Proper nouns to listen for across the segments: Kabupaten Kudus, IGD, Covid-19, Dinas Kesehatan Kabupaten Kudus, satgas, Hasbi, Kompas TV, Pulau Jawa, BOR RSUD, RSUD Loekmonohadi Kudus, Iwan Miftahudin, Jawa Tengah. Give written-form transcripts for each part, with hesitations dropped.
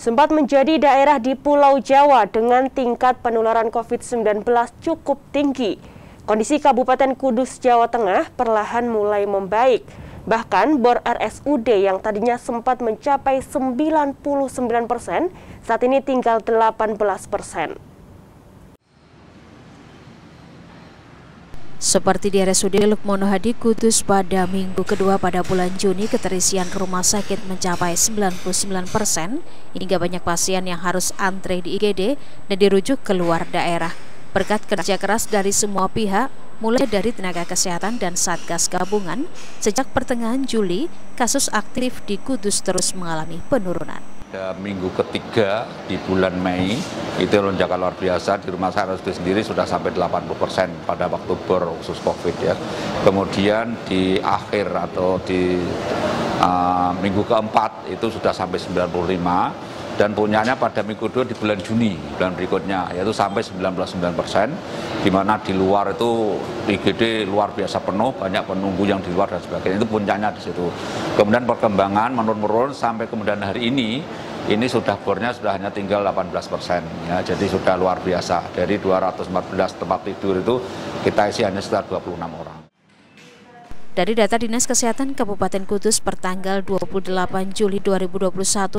Sempat menjadi daerah di Pulau Jawa dengan tingkat penularan COVID-19 cukup tinggi. Kondisi Kabupaten Kudus, Jawa Tengah perlahan mulai membaik. Bahkan BOR RSUD yang tadinya sempat mencapai 99%, saat ini tinggal 18%. Seperti di RSUD Loekmonohadi Kudus pada minggu kedua pada bulan Juni, keterisian rumah sakit mencapai 99% hingga banyak pasien yang harus antre di IGD dan dirujuk keluar daerah. Berkat kerja keras dari semua pihak, mulai dari tenaga kesehatan dan satgas gabungan, sejak pertengahan Juli, kasus aktif di Kudus terus mengalami penurunan. Pada minggu ketiga di bulan Mei, itu lonjakan luar biasa. Di rumah sakit RSUD sendiri sudah sampai 80% pada waktu BOR khusus COVID ya. Kemudian di akhir atau di minggu keempat itu sudah sampai 95 dan punyanya pada minggu kedua di bulan Juni, bulan berikutnya, yaitu sampai 99%, di mana di luar itu IGD luar biasa penuh, banyak penunggu yang di luar dan sebagainya, itu puncaknya di situ. Kemudian perkembangan menurun sampai kemudian hari ini sudah bornya sudah hanya tinggal 18% ya, jadi sudah luar biasa. Dari 214 tempat tidur itu kita isi hanya sekitar 26 orang. Dari data Dinas Kesehatan Kabupaten Kudus pertanggal 28 Juli 2021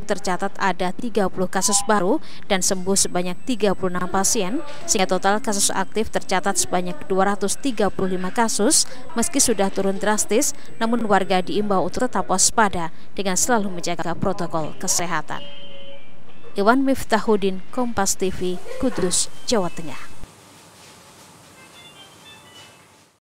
tercatat ada 30 kasus baru dan sembuh sebanyak 36 pasien, sehingga total kasus aktif tercatat sebanyak 235 kasus. Meski sudah turun drastis, namun warga diimbau untuk tetap waspada dengan selalu menjaga protokol kesehatan. Iwan Miftahudin, Kompas TV, Kudus, Jawa Tengah.